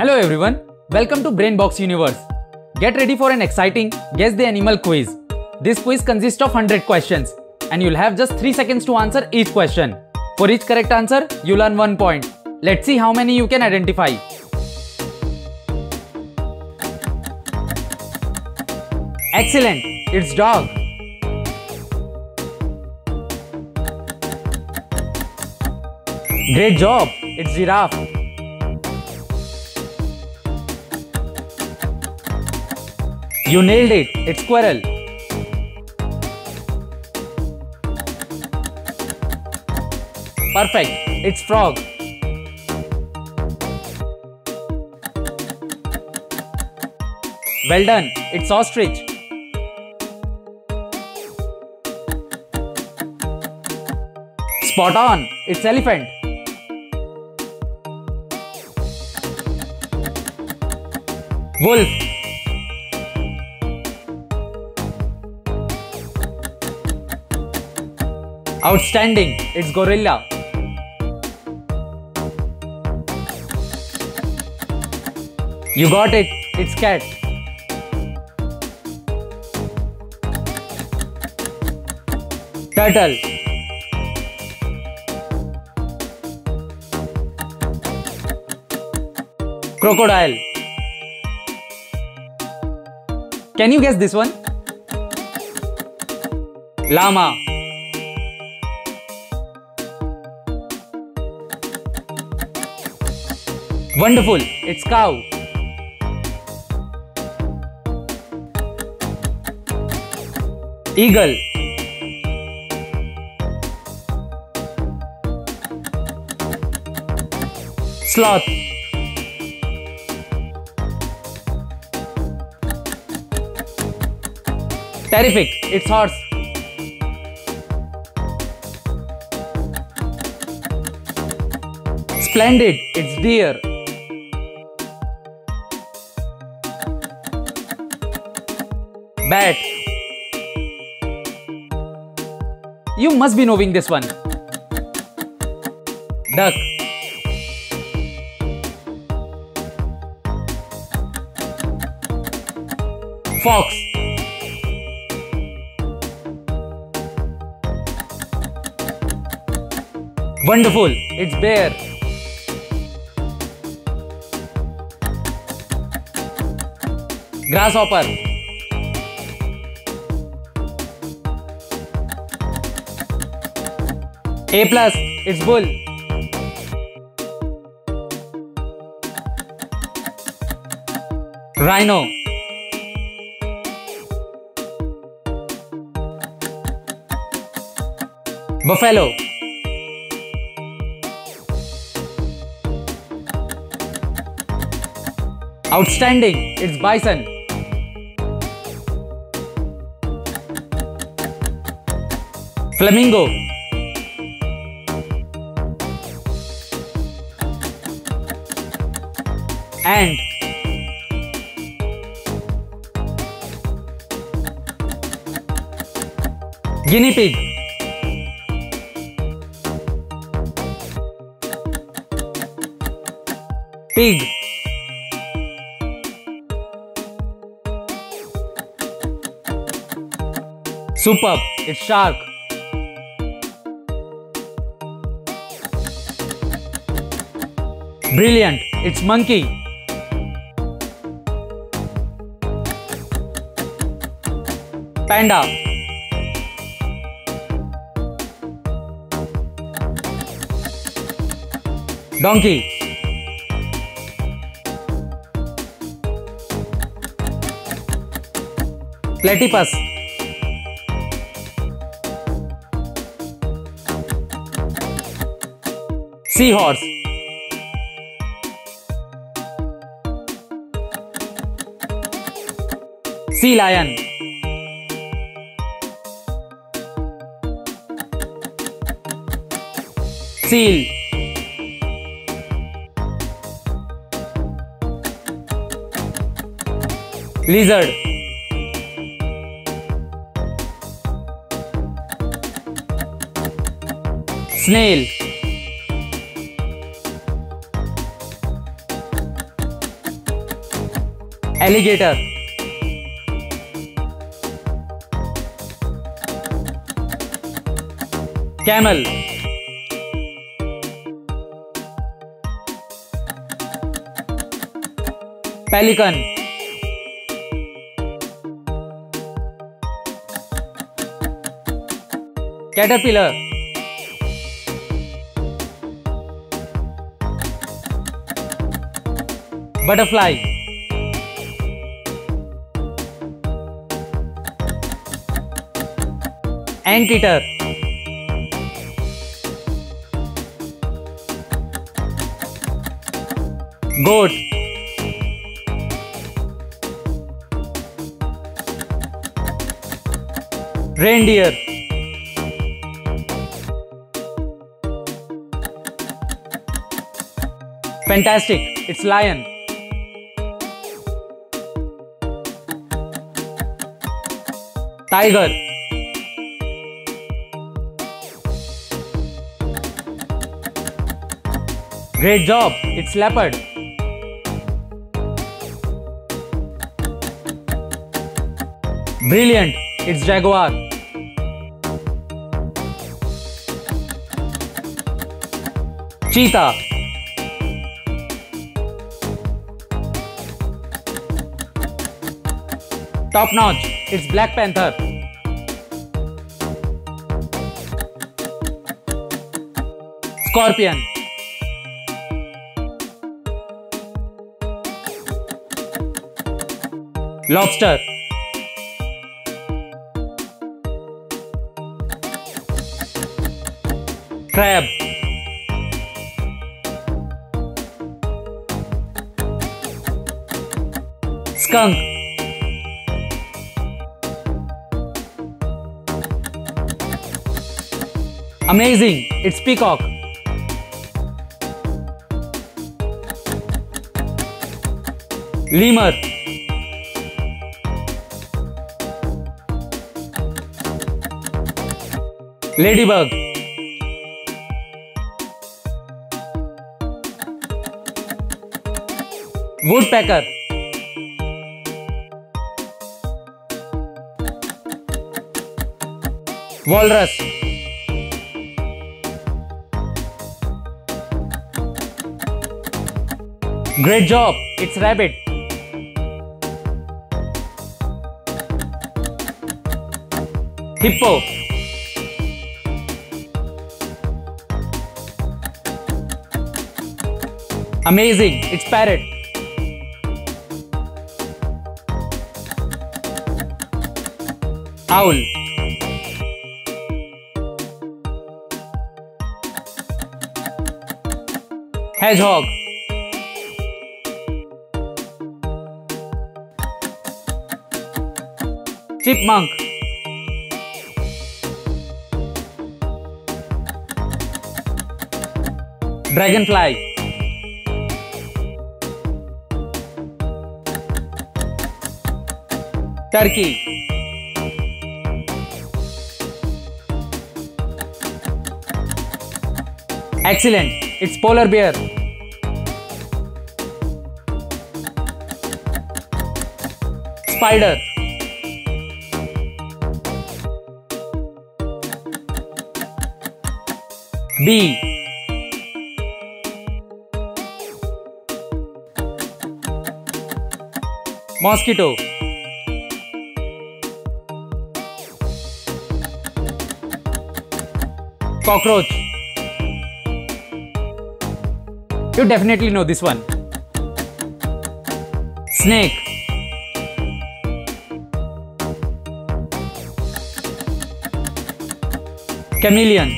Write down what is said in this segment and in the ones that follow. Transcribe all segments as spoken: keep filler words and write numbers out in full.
Hello everyone, welcome to Brain Box Universe. Get ready for an exciting Guess the Animal quiz. This quiz consists of one hundred questions and you'll have just three seconds to answer each question. For each correct answer, you'll earn one point. Let's see how many you can identify. Excellent, it's dog. Great job, it's giraffe. You nailed it, it's squirrel. Perfect, it's frog. Well done, it's ostrich. Spot on, it's elephant. Wolf. Outstanding, it's gorilla. You got it, it's cat. Turtle. Crocodile. Can you guess this one? Llama. Wonderful, it's cow. Eagle. Sloth. Terrific, it's horse. Splendid, it's deer. Bat. You must be knowing this one. Duck. Fox. Wonderful, it's bear. Grasshopper. A plus, it's bull. Rhino. Buffalo. Outstanding, it's bison. Flamingo. Ant. Guinea pig. Pig. Superb, it's shark. Brilliant, it's monkey. Panda. Donkey. Platypus. Seahorse. Sea lion. Seal. Lizard. Snail. Alligator. Camel. Pelican. Caterpillar. Butterfly. Anteater. Goat. Reindeer. Fantastic, it's lion. Tiger. Great job, it's leopard. Brilliant, it's jaguar. Cheetah. Top notch, it's black panther. Scorpion. Lobster. Crab. Skunk. Amazing, it's peacock. Lemur. Ladybug. Woodpecker. Walrus. Great job, it's rabbit. Hippo. Amazing, it's parrot. Owl. Hedgehog. Chipmunk. Dragonfly. Turkey. Excellent, it's polar bear. Spider. Bee. Mosquito. Cockroach. You definitely know this one. Snake. Chameleon.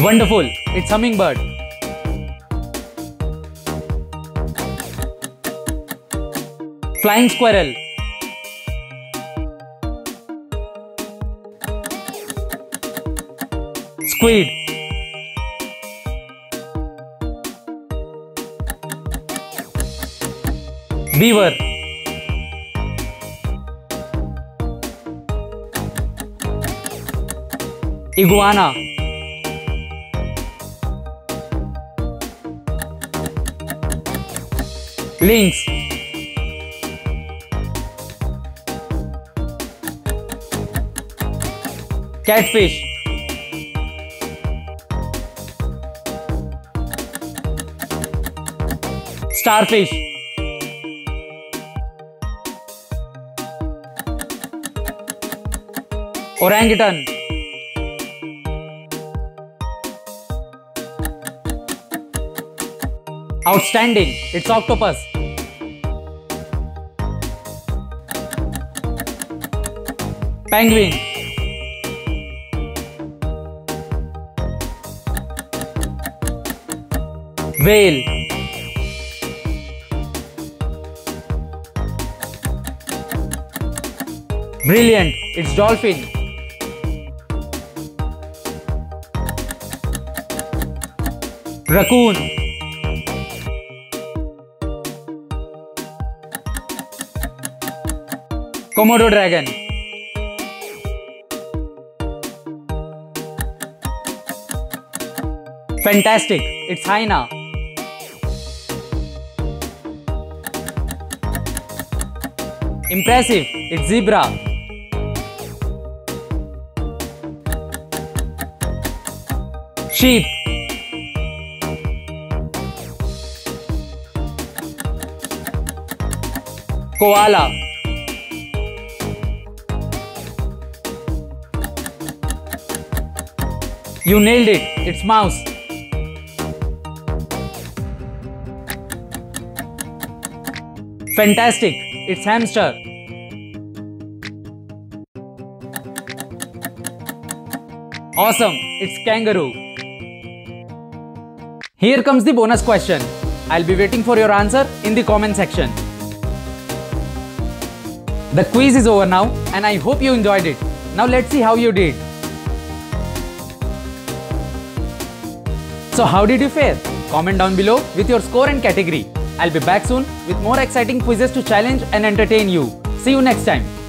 Wonderful, it's hummingbird. Flying squirrel. Squid. Beaver. Iguana. links. Catfish. Starfish. Orangutan. Outstanding, it's octopus. Penguin. Whale. Brilliant, it's dolphin. Raccoon. Komodo dragon. Fantastic, it's hyena. Impressive, it's zebra. Sheep. Koala. You nailed it, it's mouse. Fantastic, it's hamster. Awesome, it's kangaroo. Here comes the bonus question. I'll be waiting for your answer in the comment section. The quiz is over now and I hope you enjoyed it. Now let's see how you did. So how did you fare? Comment down below with your score and category. I'll be back soon with more exciting quizzes to challenge and entertain you. See you next time.